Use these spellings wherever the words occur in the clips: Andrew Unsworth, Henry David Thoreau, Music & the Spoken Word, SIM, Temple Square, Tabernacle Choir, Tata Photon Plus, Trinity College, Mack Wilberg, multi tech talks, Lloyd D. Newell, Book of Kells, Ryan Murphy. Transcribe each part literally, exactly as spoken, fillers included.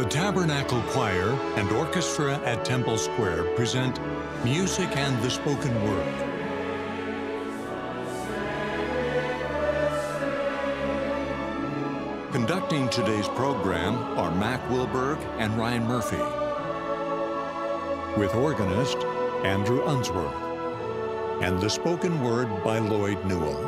The Tabernacle Choir and Orchestra at Temple Square present Music and the Spoken Word. Conducting today's program are Mack Wilberg and Ryan Murphy, with organist Andrew Unsworth, and the spoken word by Lloyd Newell.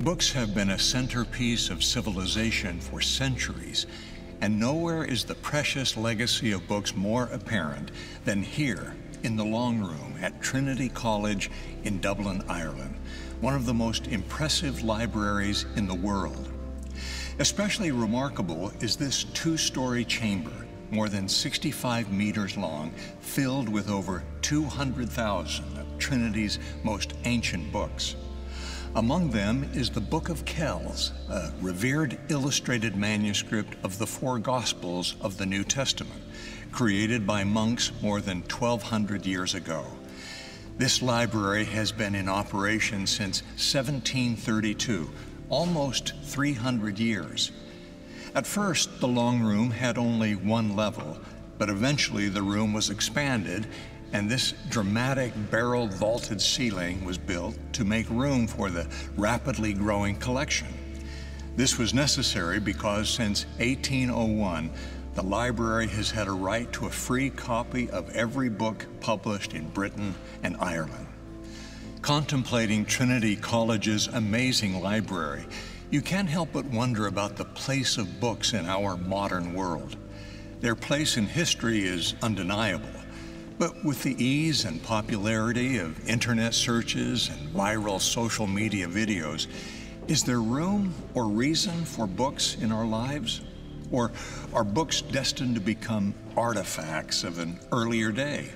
Books have been a centerpiece of civilization for centuries, and nowhere is the precious legacy of books more apparent than here in the long room at Trinity College in Dublin, Ireland, one of the most impressive libraries in the world. Especially remarkable is this two-story chamber, more than sixty-five meters long, filled with over two hundred thousand of Trinity's most ancient books. Among them is the Book of Kells, a revered illustrated manuscript of the four Gospels of the New Testament, created by monks more than twelve hundred years ago. This library has been in operation since seventeen thirty-two, almost three hundred years. At first, the long room had only one level, but eventually the room was expanded and this dramatic barrel vaulted ceiling was built to make room for the rapidly growing collection. This was necessary because since eighteen oh one, the library has had a right to a free copy of every book published in Britain and Ireland. Contemplating Trinity College's amazing library, you can't help but wonder about the place of books in our modern world. Their place in history is undeniable. But with the ease and popularity of internet searches and viral social media videos, is there room or reason for books in our lives? Or are books destined to become artifacts of an earlier day?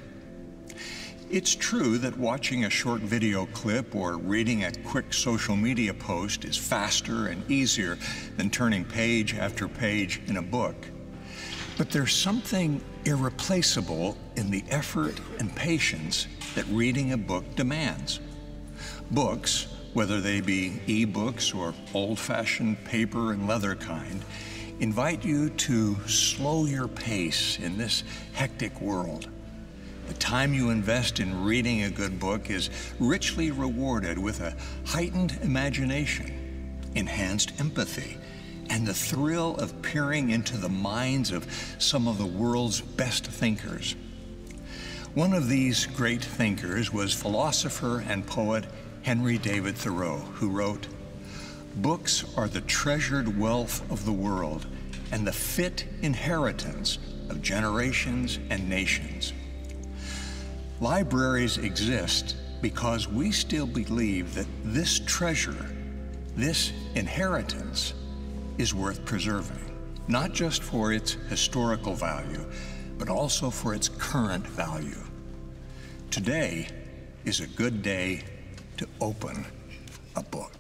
It's true that watching a short video clip or reading a quick social media post is faster and easier than turning page after page in a book. But there's something irreplaceable in the effort and patience that reading a book demands. Books, whether they be e-books or old-fashioned paper and leather kind, invite you to slow your pace in this hectic world. The time you invest in reading a good book is richly rewarded with a heightened imagination, enhanced empathy, and the thrill of peering into the minds of some of the world's best thinkers. One of these great thinkers was philosopher and poet Henry David Thoreau, who wrote, "Books are the treasured wealth of the world and the fit inheritance of generations and nations." Libraries exist because we still believe that this treasure, this inheritance, is worth preserving, not just for its historical value, but also for its current value. Today is a good day to open a book.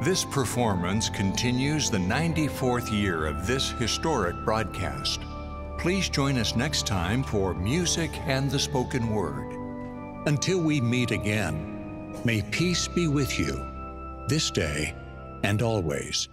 This performance continues the ninety-fourth year of this historic broadcast. Please join us next time for Music and the Spoken Word. Until we meet again, may peace be with you, this day and always.